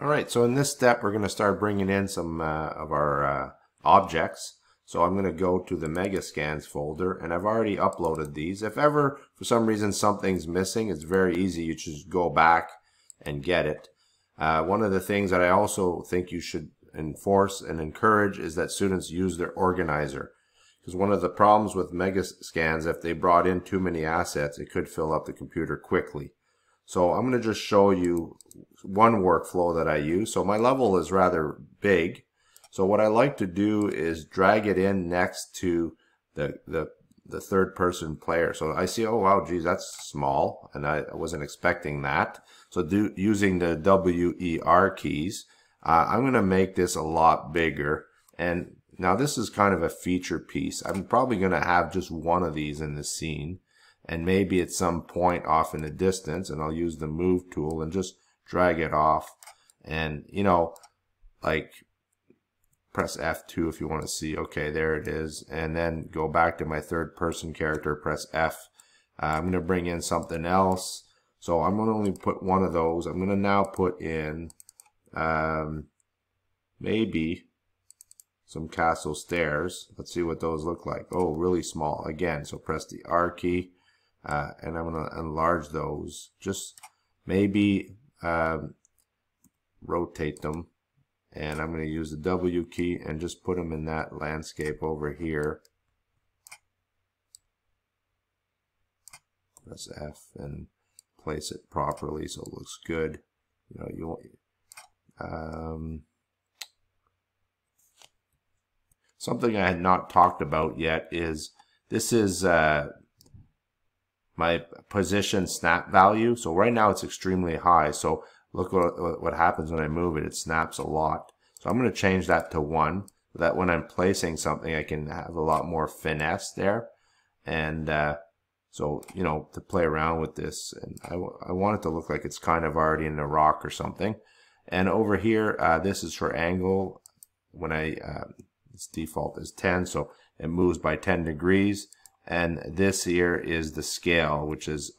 Alright, so in this step we're going to start bringing in some of our objects. So I'm going to go to the Megascans folder, and I've already uploaded these. If ever for some reason something's missing, it's very easy. You just go back and get it. One of the things that I also think you should enforce and encourage is that students use their organizer. Because one of the problems with Megascans, if they brought in too many assets, it could fill up the computer quickly. So I'm going to just show you one workflow that I use. So my level is rather big. So what I like to do is drag it in next to the third person player. So I see, oh wow, geez, that's small, and I wasn't expecting that. So using the WER keys, I'm going to make this a lot bigger. And now this is kind of a feature piece. I'm probably going to have just one of these in the scene, and maybe at some point off in the distance, and I'll use the move tool and just drag it off, and you know, like press F2 if you want to see, okay, there it is, and then go back to my third person character, press F. I'm going to bring in something else, so I'm going to only put one of those. I'm going to now put in maybe some castle stairs. Let's see what those look like. Oh, really small again, so press the R key. And I'm going to enlarge those, just maybe rotate them, and I'm going to use the W key and just put them in that landscape over here. Press F and place it properly so it looks good. You know, you want something I had not talked about yet is this is my position snap value. So right now it's extremely high, so look what happens when I move it. It snaps a lot. So I'm going to change that to 1, so that when I'm placing something I can have a lot more finesse there. And so, you know, to play around with this, and I want it to look like it's kind of already in a rock or something. And over here, this is for angle. When I its default is 10, so it moves by 10 degrees. And this here is the scale, which is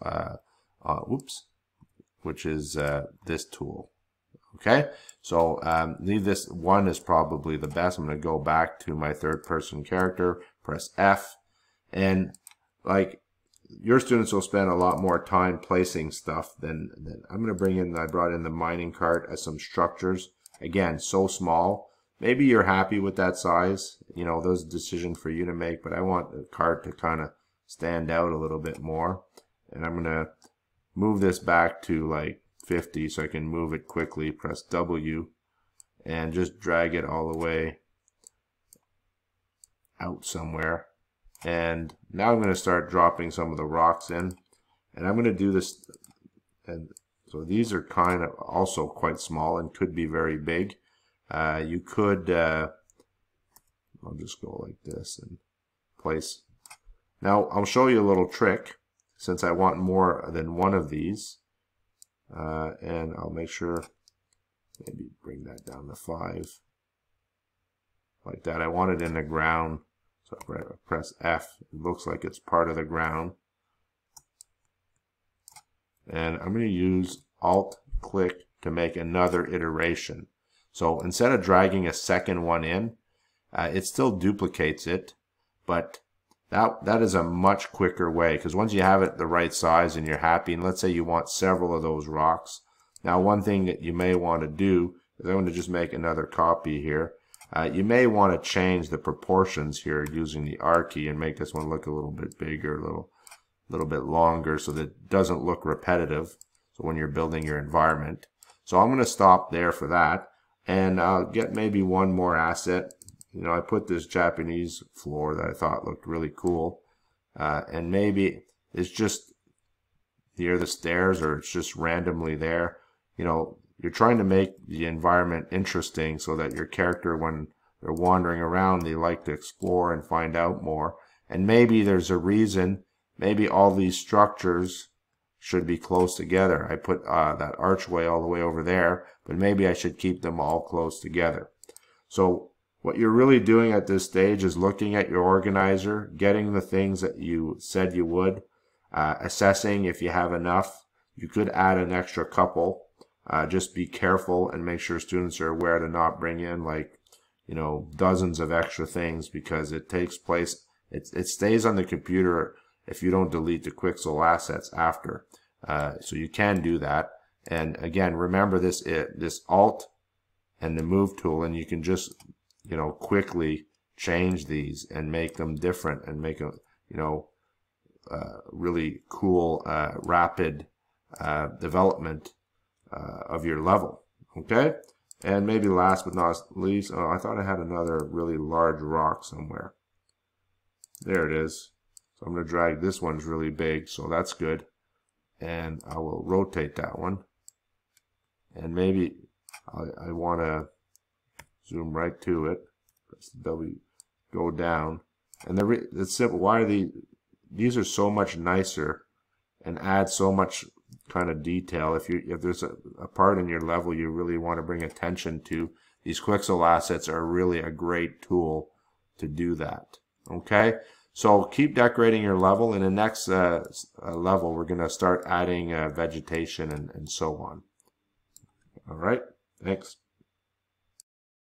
this tool. Okay, so leave this 1 is probably the best. I'm going to go back to my third person character, press F, and like your students will spend a lot more time placing stuff than I'm going to bring in. I brought in the mining cart as some structures. Again, so small. Maybe you're happy with that size, you know, those decisions for you to make, but I want the cart to kind of stand out a little bit more. And I'm going to move this back to like 50 so I can move it quickly, press W, and just drag it all the way out somewhere. And now I'm going to start dropping some of the rocks in, and I'm going to do this. And so these are kind of also quite small and could be very big. You could, I'll just go like this and place. Now I'll show you a little trick, since I want more than one of these. And I'll make sure, maybe bring that down to 5. Like that. I want it in the ground. So I press F. It looks like it's part of the ground. And I'm going to use Alt-click to make another iteration. So instead of dragging a second one in, it still duplicates it, but that is a much quicker way, because once you have it the right size and you're happy, and let's say you want several of those rocks. Now one thing that you may want to do is, I'm going to just make another copy here. You may want to change the proportions here using the R key and make this one look a little bit bigger, a little bit longer, so that it doesn't look repetitive. So when you're building your environment. So I'm going to stop there for that. And I'll get maybe one more asset. You know, I put this Japanese floor that I thought looked really cool. And maybe it's just near the stairs, or it's just randomly there. You know, you're trying to make the environment interesting so that your character, when they're wandering around, they like to explore and find out more. And maybe there's a reason. Maybe all these structures should be close together. I put that archway all the way over there, but maybe I should keep them all close together. So what you're really doing at this stage is looking at your organizer, getting the things that you said you would, assessing if you have enough. You could add an extra couple. Just be careful and make sure students are aware to not bring in, like, you know, dozens of extra things, because it takes place, it stays on the computer if you don't delete the Quixel assets after. So you can do that. And again, remember this Alt and the Move tool, and you can just, you know, quickly change these and make them different and make them, you know, really cool, rapid development of your level. Okay, and maybe last but not least, oh, I thought I had another really large rock somewhere. There it is. So I'm going to drag this one's really big, so that's good. And I will rotate that one. And maybe I want to zoom right to it. Press W, go down. And it's simple. Why are these are so much nicer and add so much kind of detail. If there's a part in your level you really want to bring attention to, these Quixel assets are really a great tool to do that. Okay. So keep decorating your level. In the next level, we're going to start adding vegetation and so on. All right. Thanks.